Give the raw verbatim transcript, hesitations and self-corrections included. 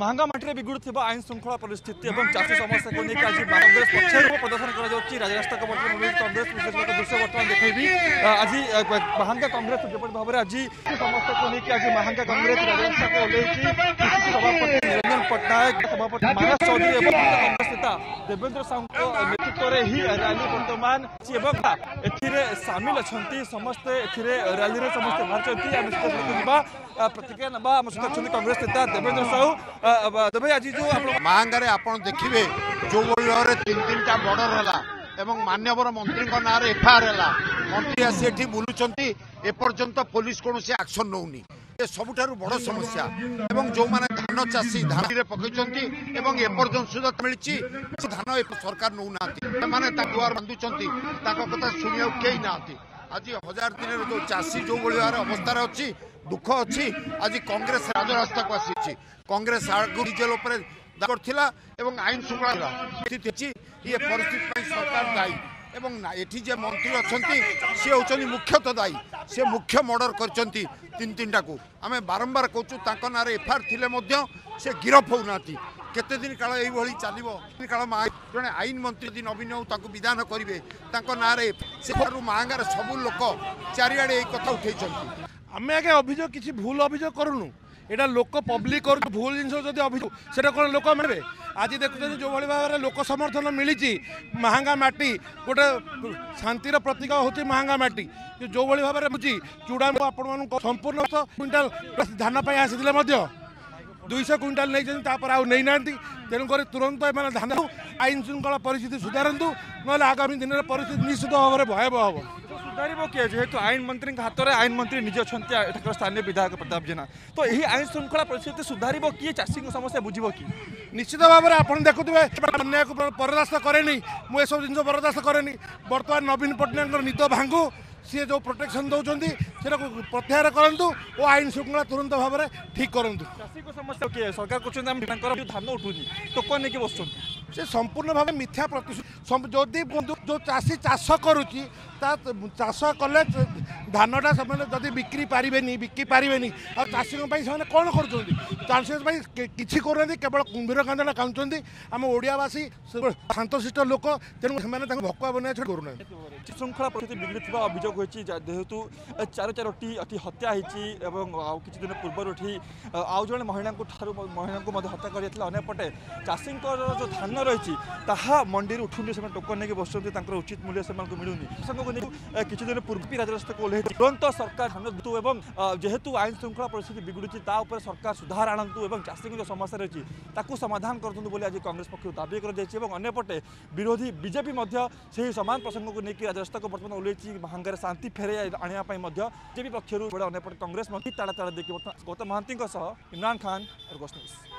महांगामाटी में बिगुड़ आईन श्रृंखला परिस्थिति और चाषी समस्या को लेकर आज कांग्रेस पक्ष प्रदर्शन करेस्ता कांग्रेस दृश्य बर्तमान देखी आज महांगा कांग्रेस जब भाव में आज समस्या को लेकर आज महांगा कांग्रेस राजस्था को ओल्लैसी निरंजन पट्टनायक सभापति मानस चौधरी और कांग्रेस नेता देवेंद्र साहू नेतृत्व में ही रैली बर्तमान सामिल अच्छा समस्ते रैली में समस्त बाहर प्रतिक्रिया ना सहित कांग्रेस नेता देवेंद्र साहू तेज आज जो महंगाई आप देखिए जो भाव में तीन तीन टा बॉर्डर है मानवर मंत्री ना एफआईआर है मंत्री आठ बुलूंट एपर्यंत पुलिस कौन एक्शन नौनी ये सबुठ बड़ समस्या एवं जो माने धान चाषी धान पकड़ एवं एपर्यंत सुधा मिली धान सरकार नौ ना दुआर बांधुंट कथा शुणा कई ना आज हजार दिन जो चाषी जो भाव अवस्था अच्छी दुख अच्छी आज कांग्रेस राजरास्ता को आसी कांग्रेस आगु डीजेल एवं आईन श्रृंखला स्थिति ये परिस्थिति सरकार दायी एवं एटी जे मंत्री अच्छा सी हूँ मुख्यतः दायी से मुख्य मर्डर कर तीन तीन टाक आम बारंबार कहूँ ना एफआईआर थे गिरफ होना केते दिन काल ये चलिए काल जड़े आईन मंत्री जी नवीन बाबू विधान करेंगे ना महंगार सबू लोक चारिड़े कथा उठाई आम आगे अभियोग किसी भूल अभियोग करूँ यहाँ लोक पब्लिक कर भूल जिनस अभियोग से कौन लोक मानवे आज देखुं जो भाई भाव में लोक समर्थन मिली महंगा माटी गोटे शांतिर प्रतीक होती महंगा माटी जो भाई भाव में बुझी चूड़ा आपको संपूर्ण क्विंटाल धान आसी दुईश क्विंटाल नहीं आई ना तेणुक तुरंत एम धान आईन श्रृंखला परिस्थिति सुधारू ना आगामी दिन में परिस्थिति निश्चित भाव में भयावह हम सुधार किए जेहेतु आईन मंत्री हाथ में आईन मंत्री निजे अच्छा स्थानीय विधायक प्रताप जेना तो यही आईन श्रृंखला परिस्थिति सुधार किए चाषी समस्या बुझे कि निश्चित भाव में आपड़ देखुए अन्याय को बर्दाश्त कैनि मुझू जिन बर्दाश्त कैनि बर्तमान नवीन पट्टनायक निद भांगू सी जो प्रोटेक्शन दौरान से प्रत्याहार करूँ और आईन श्रृंखला तुरंत भाव में ठीक करूँ चाषी समस्या किए सरकार कहते धान उठूनी टोकन नहीं बस से संपूर्ण भाव में मिथ्या प्रतिश्रुति जदि जो चाषी चाष करुच्ची चाष कले धानटा से जब बिक्री पारे बिकी पारे आशी कौन करी करवल कुंभीर कांदना कांदुंट आम ओडियावासी शांतशिष्ट लोक तेणु से भकुआ बनवा छोड़ करूना श्रृंखला प्रति बिगड़ी अभियोग होती जेहेतु चार चारोटी अति हत्या होती दिन पूर्व आउ जड़े महिला महिला को हत्या करपटे चाषी जो धान रही मंडी उठूनी से टोकन नहीं बस उचित मूल्य से मिलूनी किसी दिन पूर्वी राजस्था को ओल्लैसी तुरंत सरकार एवं जेहेतु आईन श्रृंखला परिस्थिति बिगुड़ी सरकार सुधार आनतु चाषी की जो समस्या रही है समाधान करूँ आज कांग्रेस पक्ष दावी करपटे विरोधी बीजेपी से समान प्रसंग को लेकर राजस्था को बर्तमान ओल्लैसी महंगाई शांति फेरे आने बीजेपी पक्षर कांग्रेस मंत्री ताड़ा ताड़ा देखिए गौतम महांती निरान खान।